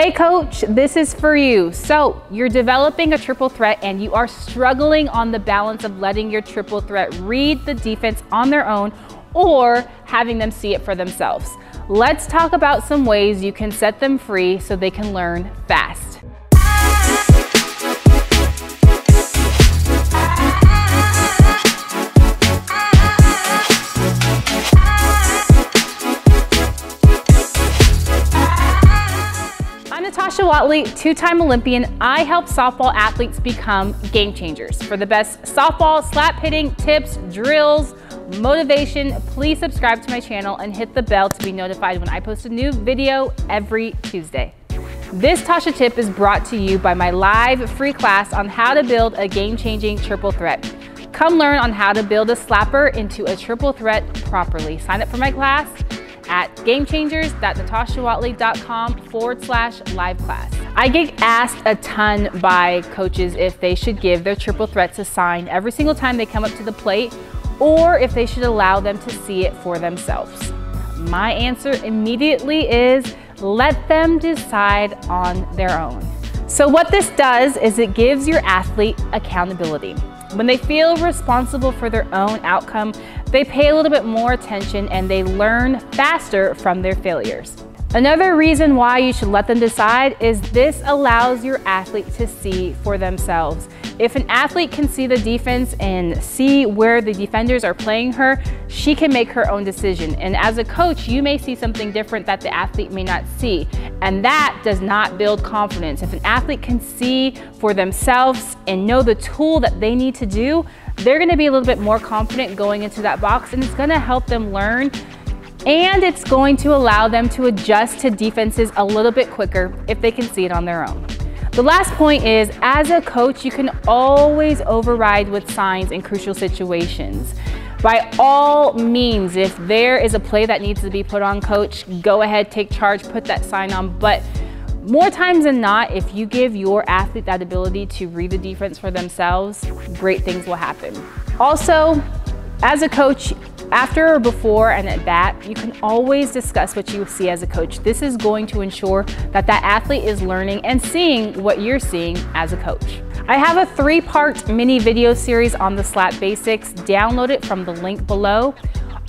Hey coach, this is for you. So you're developing a triple threat and you are struggling on the balance of letting your triple threat read the defense on their own or having them see it for themselves. Let's talk about some ways you can set them free so they can learn fast. Natasha Watley, two-time Olympian. I help softball athletes become game changers. For the best softball, slap hitting, tips, drills, motivation, please subscribe to my channel and hit the bell to be notified when I post a new video every Tuesday. This Tasha tip is brought to you by my live free class on how to build a game-changing triple threat. Come learn on how to build a slapper into a triple threat properly. Sign up for my class at gamechangers.natashawhatley.com/live class. I get asked a ton by coaches if they should give their triple threats a sign every single time they come up to the plate, or if they should allow them to see it for themselves. My answer immediately is, let them decide on their own. So what this does is it gives your athlete accountability. When they feel responsible for their own outcome, they pay a little bit more attention and they learn faster from their failures. Another reason why you should let them decide is this allows your athlete to see for themselves. If an athlete can see the defense and see where the defenders are playing her, she can make her own decision. And as a coach, you may see something different that the athlete may not see. And that does not build confidence. If an athlete can see for themselves and know the tool that they need to do, they're gonna be a little bit more confident going into that box, and it's gonna help them learn, and it's going to allow them to adjust to defenses a little bit quicker if they can see it on their own. The last point is, as a coach, you can always override with signs in crucial situations. By all means, if there is a play that needs to be put on, coach, go ahead, take charge, put that sign on. But more times than not, if you give your athlete that ability to read the defense for themselves, great things will happen. Also, as a coach, after or before an at-bat, you can always discuss what you see as a coach. This is going to ensure that that athlete is learning and seeing what you're seeing as a coach. I have a 3-part mini video series on the slap basics. Download it from the link below.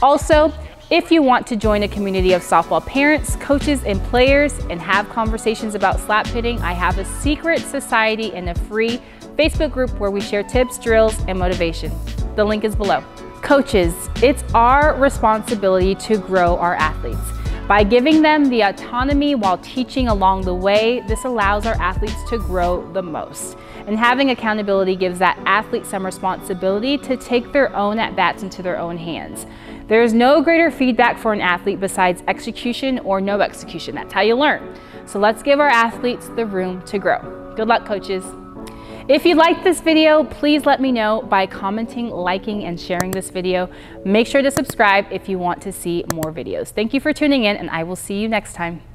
Also, if you want to join a community of softball parents, coaches, and players and have conversations about slap hitting, I have a secret society and a free Facebook group where we share tips, drills, and motivation. The link is below. Coaches, it's our responsibility to grow our athletes. By giving them the autonomy while teaching along the way, this allows our athletes to grow the most. And having accountability gives that athlete some responsibility to take their own at-bats into their own hands. There is no greater feedback for an athlete besides execution or no execution. That's how you learn. So let's give our athletes the room to grow. Good luck, coaches. If you liked this video, please let me know by commenting, liking, and sharing this video. Make sure to subscribe if you want to see more videos. Thank you for tuning in, and I will see you next time.